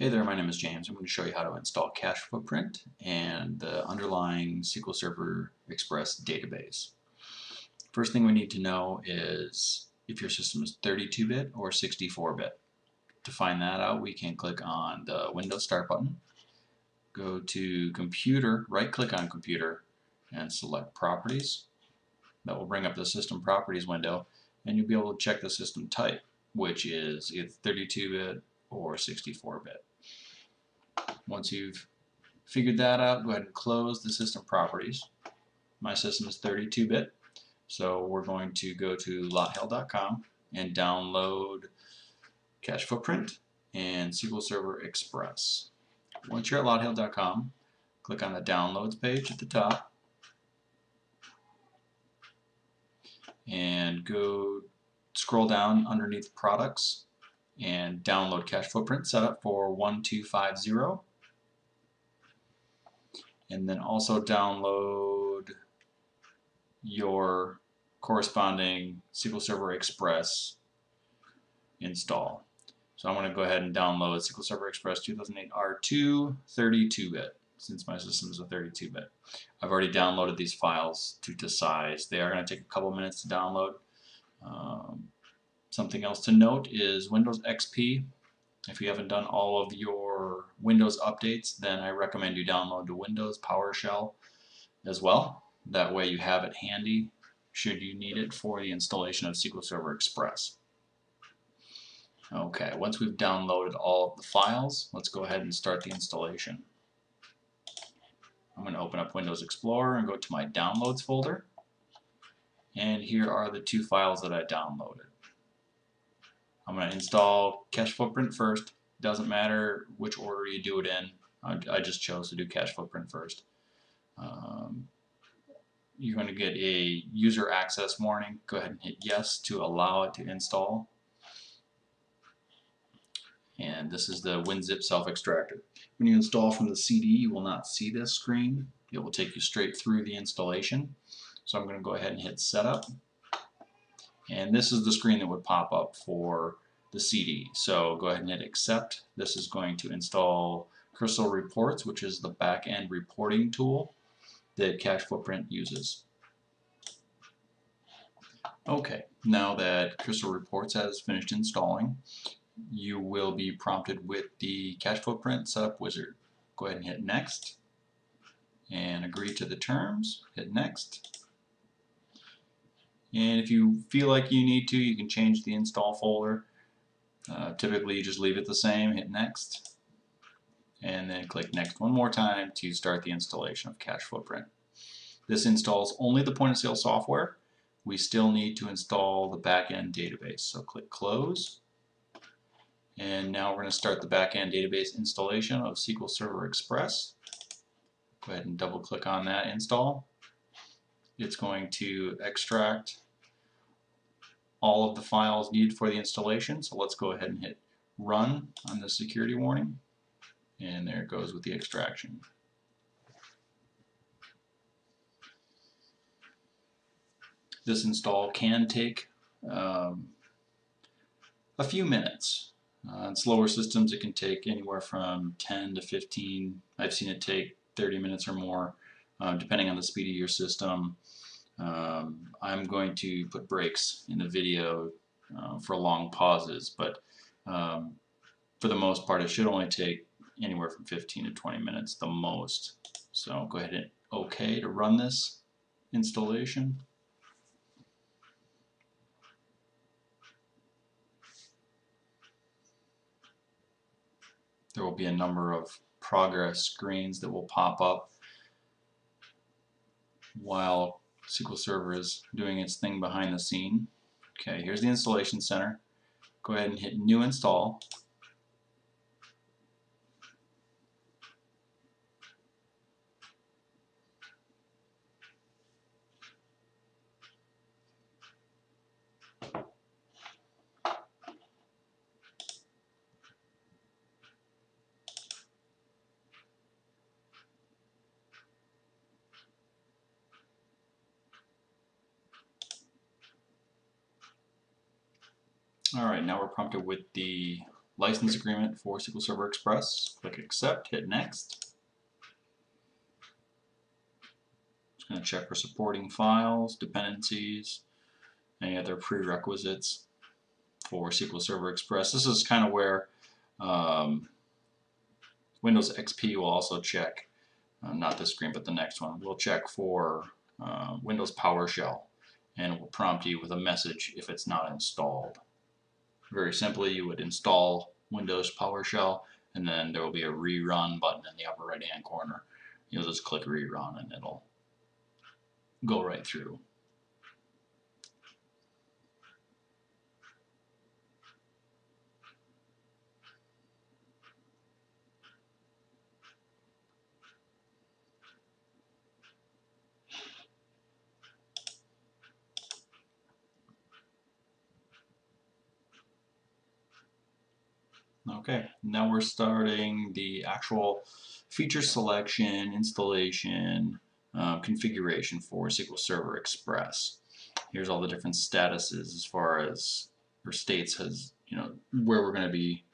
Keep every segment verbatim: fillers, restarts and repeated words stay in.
Hey there, my name is James. I'm going to show you how to install CashFootprint and the underlying S Q L Server Express database. First thing we need to know is if your system is thirty-two bit or sixty-four bit. To find that out, we can click on the Windows Start button, go to Computer, right click on Computer, and select Properties. That will bring up the System Properties window, and you'll be able to check the system type, which is either thirty-two bit or sixty-four bit. Once you've figured that out, go ahead and close the system properties. My system is thirty-two bit, so we're going to go to lothill dot com and download CashFootprint and S Q L Server Express. Once you're at lothill dot com, click on the Downloads page at the top and go scroll down underneath Products and download CashFootprint, set up for one two five zero, and then also download your corresponding S Q L Server Express install. So I'm going to go ahead and download S Q L Server Express two thousand eight R two thirty-two bit, since my system is a thirty-two bit. I've already downloaded these files to the size. They are going to take a couple minutes to download. Um, Something else to note is Windows X P. If you haven't done all of your Windows updates, then I recommend you download the Windows PowerShell as well. That way you have it handy should you need it for the installation of S Q L Server Express. Okay, once we've downloaded all of the files, let's go ahead and start the installation. I'm going to open up Windows Explorer and go to my Downloads folder. And here are the two files that I downloaded. I'm going to install CashFootprint first. Doesn't matter which order you do it in. I, I just chose to do CashFootprint first. Um, you're going to get a user access warning. Go ahead and hit yes to allow it to install. And this is the WinZip self-extractor. When you install from the C D, you will not see this screen. It will take you straight through the installation. So I'm going to go ahead and hit setup. And this is the screen that would pop up for the C D. So go ahead and hit accept. This is going to install Crystal Reports, which is the back-end reporting tool that CashFootprint uses. Okay, now that Crystal Reports has finished installing, you will be prompted with the CashFootprint setup wizard. Go ahead and hit next and agree to the terms. Hit next. And if you feel like you need to, you can change the install folder. Uh, typically you just leave it the same, hit next, and then click next one more time to start the installation of CashFootprint. This installs only the point of sale software. We still need to install the back-end database, so click close. And now we're going to start the back-end database installation of S Q L Server Express. Go ahead and double click on that install. It's going to extract all of the files needed for the installation. So let's go ahead and hit run on the security warning. And there it goes with the extraction. This install can take um, a few minutes. Uh, on slower systems, it can take anywhere from ten to fifteen. I've seen it take thirty minutes or more. Uh, depending on the speed of your system. Um, I'm going to put breaks in the video uh, for long pauses, but um, for the most part it should only take anywhere from fifteen to twenty minutes the most. So go ahead and hit OK to run this installation. There will be a number of progress screens that will pop up while S Q L Server is doing its thing behind the scene. Okay, here's the installation center. Go ahead and hit new install. Alright, now we're prompted with the license agreement for S Q L Server Express. Click accept, hit next. Just going to check for supporting files, dependencies, any other prerequisites for S Q L Server Express. This is kind of where um, Windows X P will also check, uh, not this screen but the next one, we'll check for uh, Windows PowerShell, and it will prompt you with a message if it's not installed. Very simply, you would install Windows PowerShell and then there will be a rerun button in the upper right hand corner. You'll just click rerun and it'll go right through. Okay, now we're starting the actual feature selection, installation, uh, configuration for S Q L Server Express. Here's all the different statuses as far as, or states as, you know, where we're going to be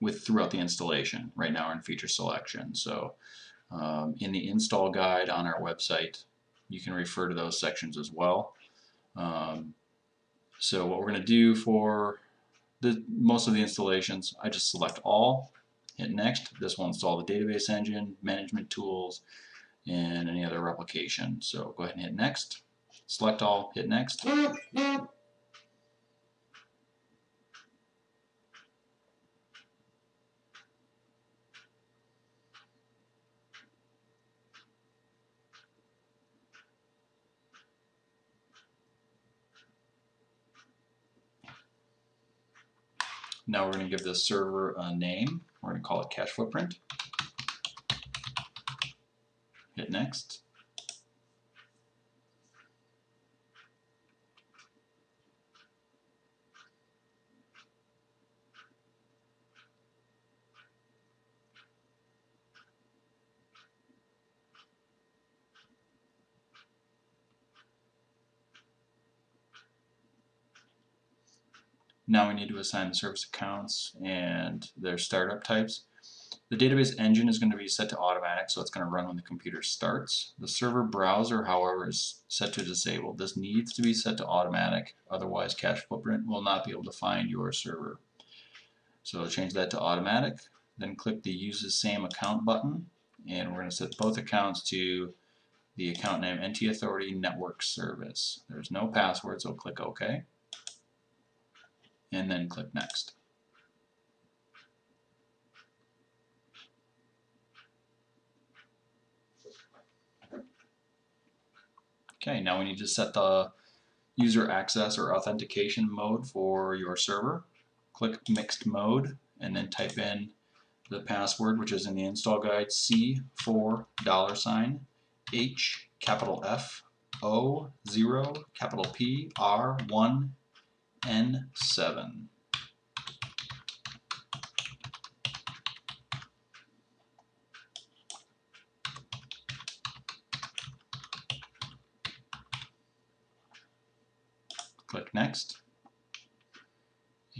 with throughout the installation. Right now we're in feature selection. So um, in the install guide on our website, you can refer to those sections as well. Um, so what we're going to do for The, most of the installations, I just select all, hit next. This will install the database engine, management tools, and any other replication. So go ahead and hit next. Select all, hit next. Now we're going to give this server a name. We're going to call it CashFootprint. Hit next. Now we need to assign the service accounts and their startup types. The database engine is going to be set to automatic, so it's going to run when the computer starts. The server browser, however, is set to disabled. This needs to be set to automatic, otherwise CashFootprint will not be able to find your server. So change that to automatic, then click the Use the Same Account button, and we're going to set both accounts to the account name N T Authority Network Service. There's no password, so click OK. And then click Next. Okay, now we need to set the user access or authentication mode for your server. Click Mixed Mode and then type in the password, which is in the install guide, C four dollar sign H capital F O zero capital P R one N seven. Click Next.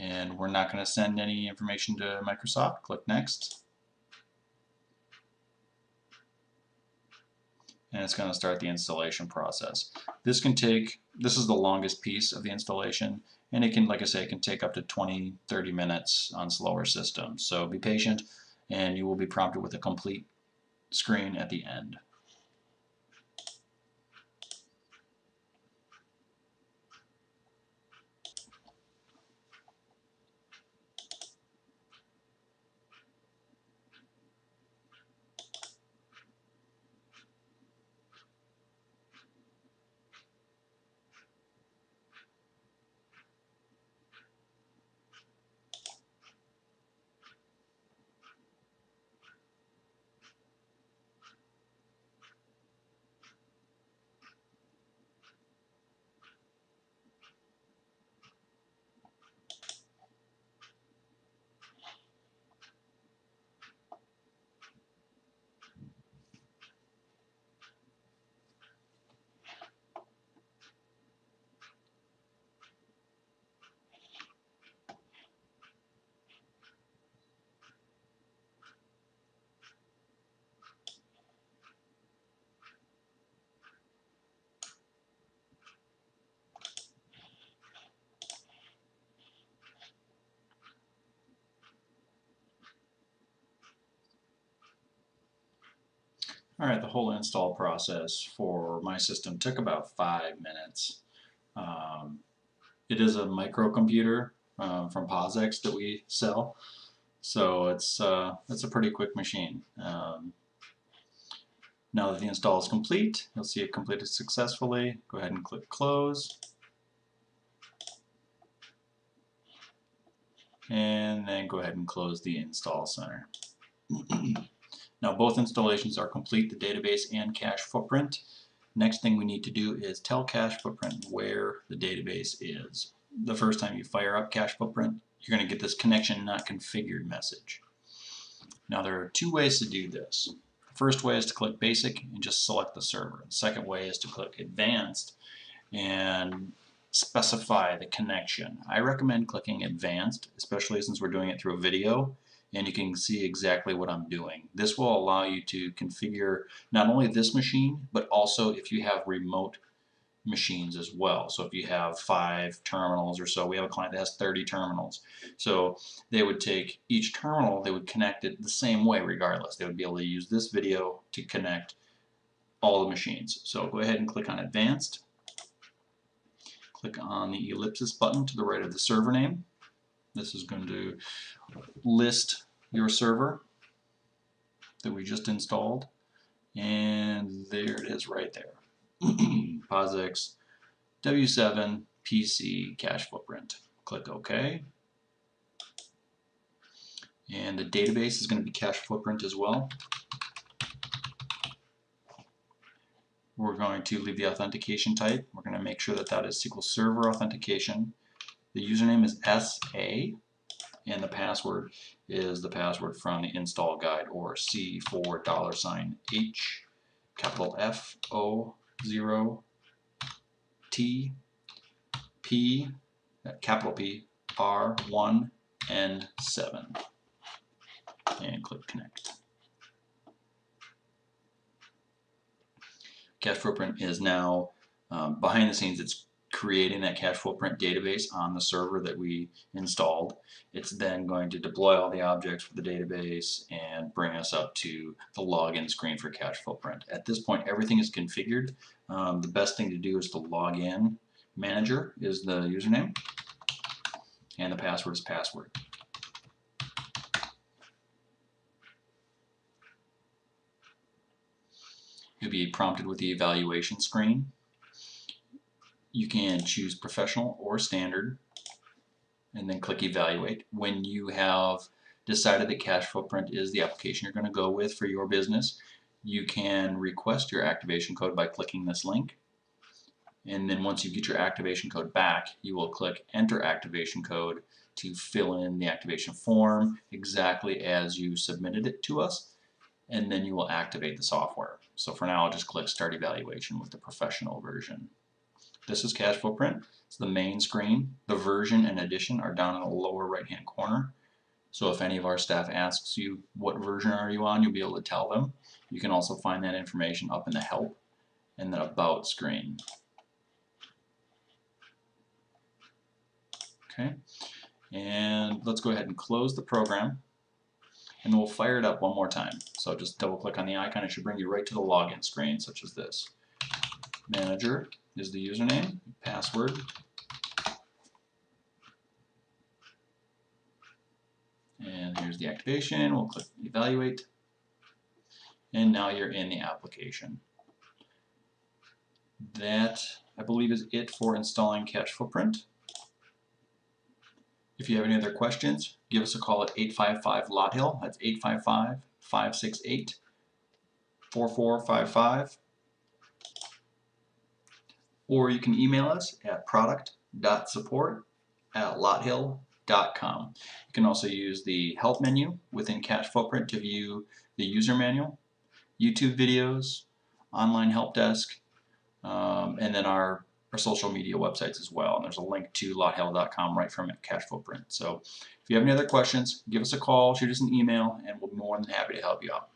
And we're not going to send any information to Microsoft. Click Next. And it's going to start the installation process. This can take, this is the longest piece of the installation, and it can, like I say, it can take up to twenty, thirty minutes on slower systems. So be patient, and you will be prompted with a complete screen at the end. Alright, the whole install process for my system took about five minutes. Um, it is a microcomputer uh, from POSIX that we sell, so it's, uh, it's a pretty quick machine. Um, now that the install is complete, you'll see it completed successfully. Go ahead and click close. And then go ahead and close the install center. Now both installations are complete, the database and cache footprint. Next thing we need to do is tell CashFootprint where the database is. The first time you fire up CashFootprint, you're going to get this connection not configured message. Now there are two ways to do this. The first way is to click basic and just select the server. The second way is to click advanced and specify the connection. I recommend clicking advanced, especially since we're doing it through a video, and you can see exactly what I'm doing. This will allow you to configure not only this machine, but also if you have remote machines as well. So if you have five terminals or so, we have a client that has thirty terminals. So they would take each terminal, they would connect it the same way regardless. They would be able to use this video to connect all the machines. So go ahead and click on advanced. Click on the ellipsis button to the right of the server name. This is going to list your server that we just installed, and there it is right there. POSIX W seven P C CashFootprint. Click OK. And the database is going to be CashFootprint as well. We're going to leave the authentication type. We're going to make sure that that is S Q L Server authentication. The username is S A, and the password is the password from the install guide, or C four dollar sign H, capital F, O, zero, T, P, capital P, R, one, and seven. And click connect. CashFootprint is now, um, behind the scenes, it's creating that CashFootprint database on the server that we installed. It's then going to deploy all the objects for the database and bring us up to the login screen for CashFootprint. At this point, everything is configured. Um, the best thing to do is the login manager is the username, and the password is password. You'll be prompted with the evaluation screen. You can choose professional or standard and then click evaluate. When you have decided that CashFootprint is the application you're going to go with for your business, you can request your activation code by clicking this link. And then once you get your activation code back, you will click enter activation code to fill in the activation form exactly as you submitted it to us, and then you will activate the software. So for now, I'll just click start evaluation with the professional version. This is CashFootprint. It's the main screen. The version and edition are down in the lower right hand corner. So if any of our staff asks you what version are you on, you'll be able to tell them. You can also find that information up in the help and the about screen. Okay, and let's go ahead and close the program, and we'll fire it up one more time. So just double click on the icon. It should bring you right to the login screen, such as this. Manager is the username, password, and here's the activation. We'll click evaluate, and now you're in the application. That, I believe, is it for installing CashFootprint. If you have any other questions, give us a call at eight five five LOTHILL. That's eight five five, five six eight, four four five five. Or you can email us at product dot support at lothill dot com. You can also use the help menu within CashFootprint to view the user manual, YouTube videos, online help desk, um, and then our, our social media websites as well. And there's a link to lothill dot com right from CashFootprint. So if you have any other questions, give us a call, shoot us an email, and we'll be more than happy to help you out.